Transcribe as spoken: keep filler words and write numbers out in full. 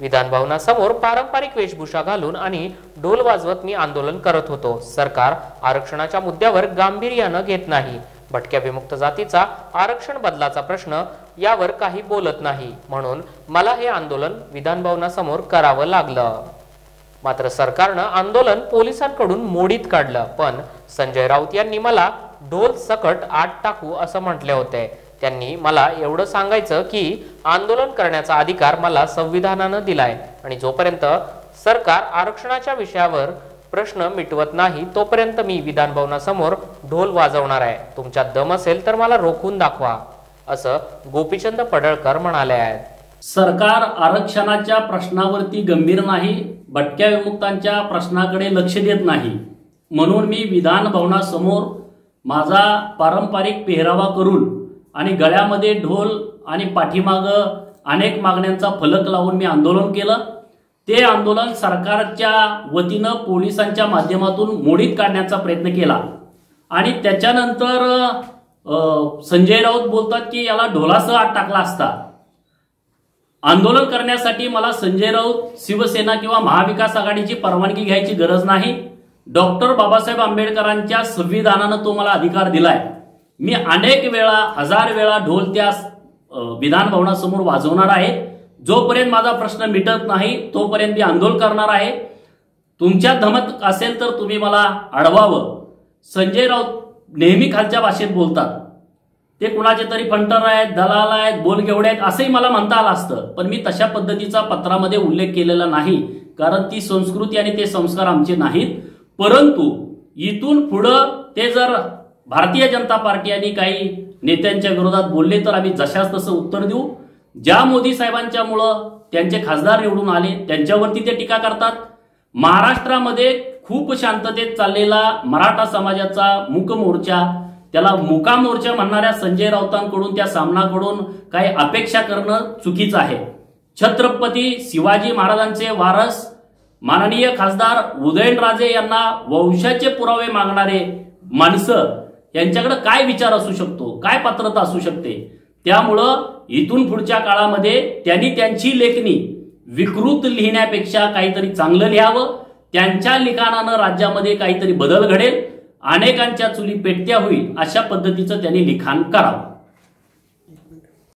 विधानभवनासमोर पारंपरिक वेशभूषा घालून आणि ढोल वाजवत मी आंदोलन करत होतो। सरकार आरक्षणाच्या मुद्द्यावर गांभीर्याने घेत नाही। भटक्या विमुक्त जातीचा आरक्षण बदलाचा प्रश्न यावर काही बोलत नाही, म्हणून मला हे आंदोलन विधानभवनासमोर करावे लागलं। मात्र सरकारने आंदोलन पोलिसांकडून मोडीत काढलं, पण संजय राऊत यांनी मला ढोल सकट आत टाकू असं म्हटले होते। त्यांनी मला एवढं सांगायचं की आंदोलन करण्याचा अधिकार मला संविधानाने दिलाय आणि जोपर्यंत सरकार आरक्षणाच्या विषयावर प्रश्न मिटवत नाही तोपर्यंत मी विधानभवनासमोर ढोल वाजवणार आहे। तुमचा दम असेल तर मला रोखून दाखवा, असं गोपीचंद पडळकर म्हणाले आहेत। सरकार आरक्षणाच्या प्रश्नावरती गंभीर नाही, भटक्या विमुक्तांच्या प्रश्नाकडे लक्ष देत नाही, म्हणून मी विधानभवनासमोर माझा पारंपरिक पेहरावा करून आणि गळ्यामध्ये ढोल आणि पाठीमागे अनेक मागण्यांचा फलक लावून मी आंदोलन केलं। ते आंदोलन सरकारच्या वतीने पोलिसांच्या माध्यमातून मोडीत काढण्याचा प्रयत्न केला आणि त्याच्यानंतर संजय राऊत बोलतात की याला ढोलासह आत टाकला असता। आंदोलन करण्यासाठी मला संजय राऊत, शिवसेना किंवा महाविकास आघाडीची परवानगी घ्यायची गरज नाही। डॉक्टर बाबासाहेब आंबेडकरांच्या संविधानाने तो मला अधिकार दिलाय। मी अनेक वेळा, हजार वेळा ढोल त्या विधानभवनासमोर वाजवणार आहे। जोपर्यंत माझा प्रश्न मिटत नाही तोपर्यंत मी आंदोलन करणार आहे। तुमच्या धमक असेल तर तुम्ही मला अडवावं। संजय राऊत नेहमी खालच्या भाषेत बोलतात, ते कुणाचे तरी फंटर आहेत, दलाल आहेत, बोलगेवडे आहेत असंही मला म्हणता आलं असतं, पण मी तशा पद्धतीचा पत्रामध्ये उल्लेख केलेला नाही, कारण ती संस्कृती आणि ते संस्कार आमचे नाहीत। परंतु इथून पुढं ते जर भारतीय जनता पार्टी आणि काही नेत्यांच्या विरोधात बोलले तर आम्ही जशास तसं उत्तर देऊ। ज्या मोदी साहेबांच्या मुळे त्यांचे खासदार निवडून आले त्यांच्यावरती ते टीका करतात। महाराष्ट्रामध्ये खूप शांततेत चाललेला मराठा समाजाचा मूक मोर्चा, त्याला मुका मोर्चा म्हणणाऱ्या संजय राऊतांकडून, त्या सामनाकडून काही अपेक्षा करणं चुकीचं आहे। छत्रपती शिवाजी महाराजांचे वारस माननीय खासदार उदयंत राजे यांना वंशाचे पुरावे मागणारे माणसं यांच्याकडे काय विचार असू शकतो, काय पात्रता असू शकते। त्यामुळं इथून पुढच्या काळामध्ये त्यांनी त्यांची लेखणी विकृत लिहिण्यापेक्षा काहीतरी चांगलं लिहावं। त्यांच्या लिखाणानं राज्यामध्ये काहीतरी बदल घडेल, अनेकांच्या चुली पेटत्या होईल अशा पद्धतीचं त्यांनी लिखाण करावं।